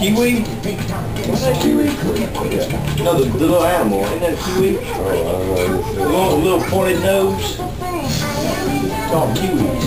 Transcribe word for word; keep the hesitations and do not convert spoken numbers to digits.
Kiwi? What's that kiwi? Yeah. No, the, the little animal. Isn't that a kiwi? Oh, I don't know. The little pointed nose. It's called kiwi.